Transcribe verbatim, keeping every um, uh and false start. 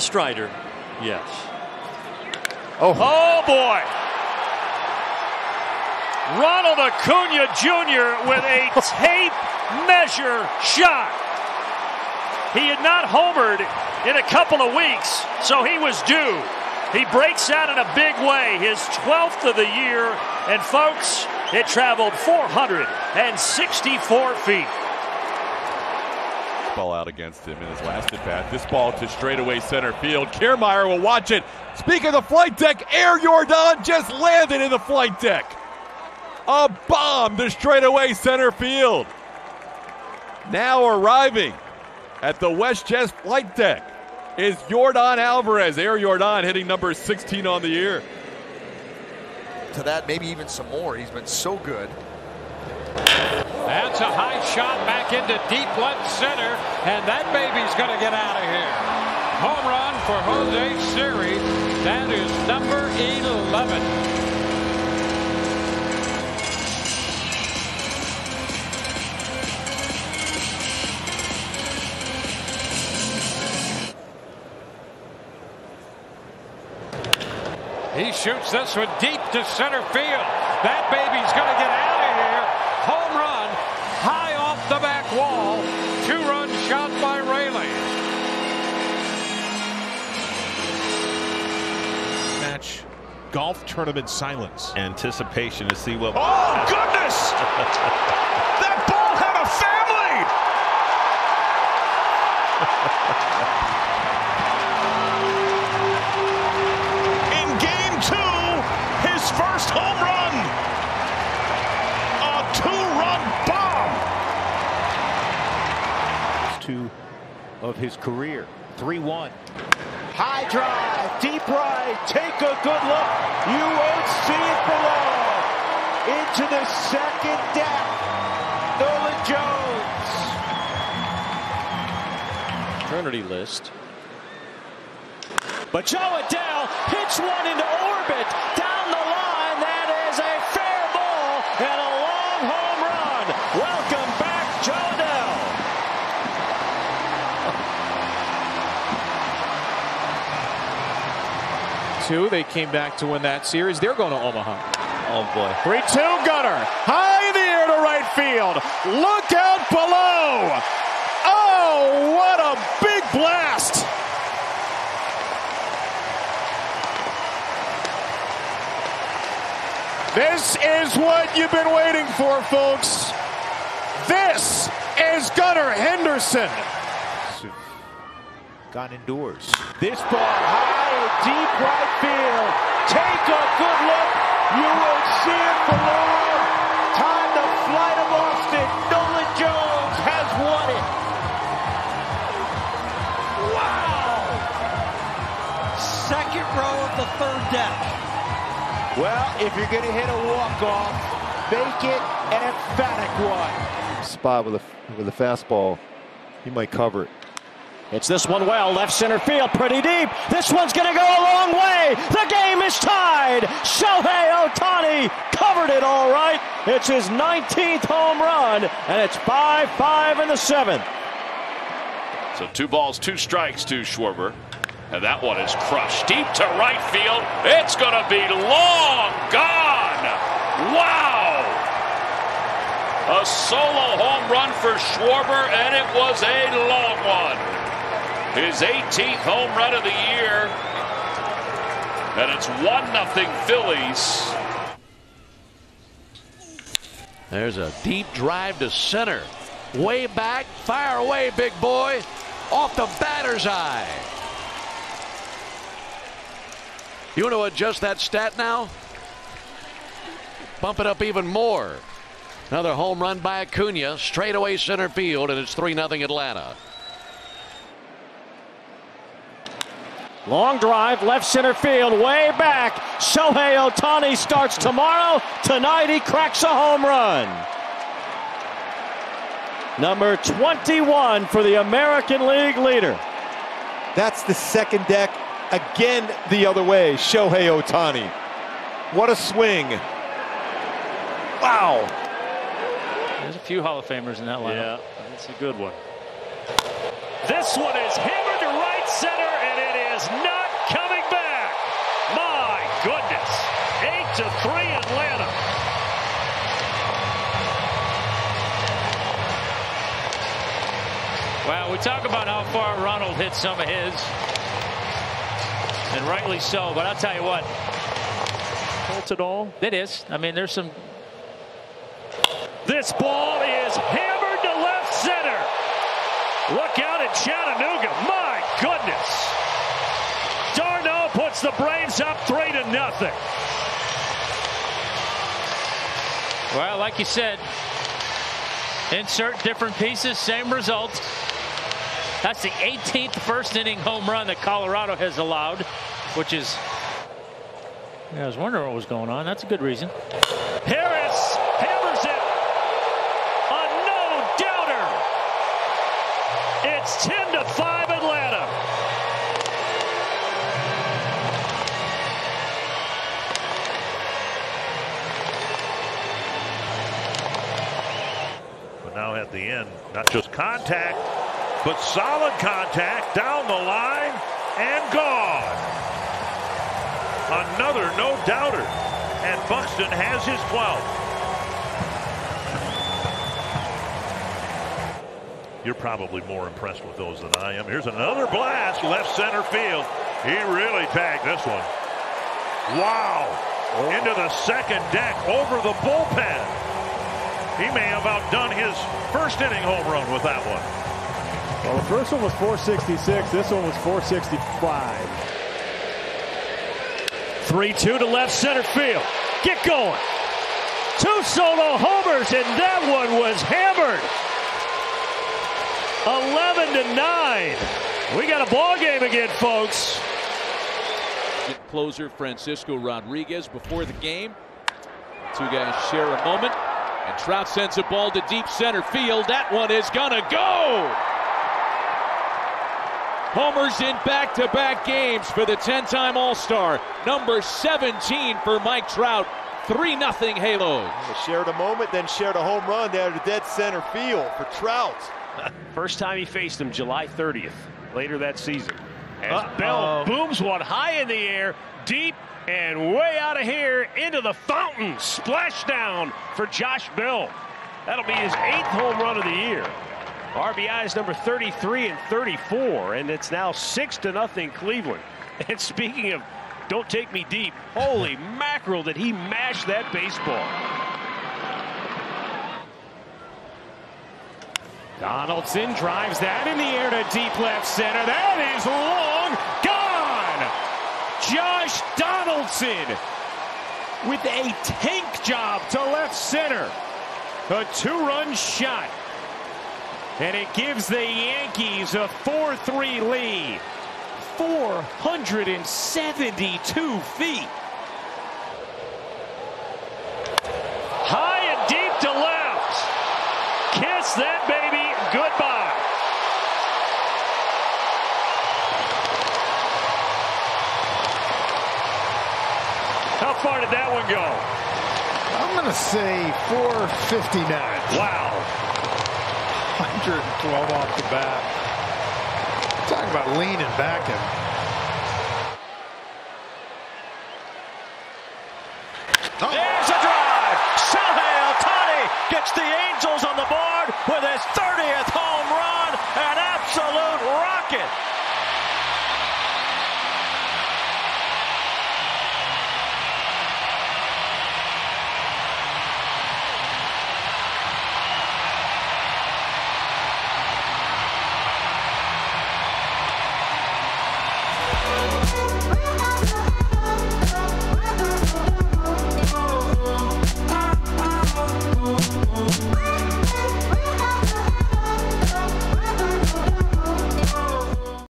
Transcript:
Strider. Yes. Oh. Oh, boy. Ronald Acuna Junior with a tape measure shot. He had not homered in a couple of weeks, so he was due. He breaks out in a big way, his twelfth of the year, and folks, it traveled four hundred sixty-four feet. Ball out against him in his last at bat. This ball to straightaway center field. Kiermaier will watch it. Speaking of the flight deck, Air Yordan just landed in the flight deck. A bomb to straightaway center field. Now arriving at the West Chess flight deck is Yordan Álvarez. Air Yordan hitting number sixteen on the year. To that, maybe even some more. He's been so good. That's a high shot back into deep left center, and that baby's going to get out of here. Home run for Jose Siri. That is number eleven. He shoots this one deep to center field. That baby's going to get out of here. Home run, high off the back wall. Two-run shot by Raley. Match golf tournament silence. Anticipation to see what. Oh, goodness! That ball had a family. First home run, a two-run bomb. Two of his career, three one. High drive, deep right, take a good look. You won't see it below. Into the second deck, Nolan Jones. Eternity list. But Jo Adell hits one into orbit. Down the line, that is a fair ball and a long home run. Welcome back, Jo Adell. Two, they came back to win that series. They're going to Omaha. Oh, boy. three two, Gunnar. High in the air to right field. Look out below. Oh, what a big blast. This is what you've been waiting for, folks. This is Gunnar Henderson. Gone indoors. This ball high, deep right field. Take a good look. You will see it below. Time to fly to Boston. Nolan Jones has won it. Wow! Second row of the third deck. Well, if you're going to hit a walk-off, make it an emphatic one. Spot with a, with a fastball, you might cover it. It's this one well, left center field, pretty deep. This one's going to go a long way. The game is tied. Shohei Ohtani covered it all right. It's his nineteenth home run, and it's five five in the seventh. So two balls, two strikes to Schwarber. And that one is crushed deep to right field. It's going to be long gone. Wow. A solo home run for Schwarber, and it was a long one. His eighteenth home run of the year. And it's one nothing Phillies. There's a deep drive to center. Way back. Fire away, big boy. Off the batter's eye. You want to adjust that stat now? Bump it up even more. Another home run by Acuna, straightaway center field, and it's three nothing Atlanta. Long drive, left center field, way back. Shohei Ohtani starts tomorrow. Tonight he cracks a home run. Number twenty-one for the American League leader. That's the second deck. Again, the other way, Shohei Ohtani. What a swing. Wow. There's a few Hall of Famers in that lineup. Yeah, that's a good one. This one is hammered to right center, and it is. talk about how far Ronald hit some of his, and rightly so. But I'll tell you what, holds it all. It is. I mean, there's some. This ball is hammered to left center. Look out at Chattanooga! My goodness, Darno puts the Braves up three to nothing. Well, like you said, insert different pieces, same result. That's the eighteenth first inning home run that Colorado has allowed, which is, yeah, I was wondering what was going on. That's a good reason. Harris hammers it. A no-doubter. It's ten to five Atlanta. Now at the end, not just contact, but solid contact down the line and gone. Another no-doubter, and Buxton has his twelfth. You're probably more impressed with those than I am. Here's another blast, left center field. He really tagged this one. Wow! Into the second deck, over the bullpen. He may have outdone his first inning home run with that one. Well, the first one was four sixty-six. This one was four sixty-five. three two to left center field. Get going. Two solo homers, and that one was hammered. eleven to nine. We got a ball game again, folks. Closer Francisco Rodriguez before the game. Two guys share a moment. And Trout sends a ball to deep center field. That one is gonna go! Homers in back-to-back games for the ten-time All-Star. Number seventeen for Mike Trout. three nothing Halos. Shared a moment, then shared a home run there to dead center field for Trout. First time he faced him, July thirtieth, later that season. As Uh-oh. Bell booms one high in the air, deep, and way out of here into the fountain. Splashdown for Josh Bell. That'll be his eighth home run of the year. R B I is number thirty-three and thirty-four, and it's now six to nothing Cleveland. And speaking of don't take me deep, holy mackerel did he mash that baseball. Donaldson drives that in the air to deep left center. That is long gone. Josh Donaldson with a tank job to left center. A two-run shot. And it gives the Yankees a four three lead. four hundred seventy-two feet. High and deep to left. Kiss that baby goodbye. How far did that one go? I'm going to say four fifty-nine. Wow. one twelve off the bat. Talking about leaning back him. Oh. There's a drive. Shohei Ohtani gets the Angels on the board with his thirtieth home run. An absolute rocket. Oh,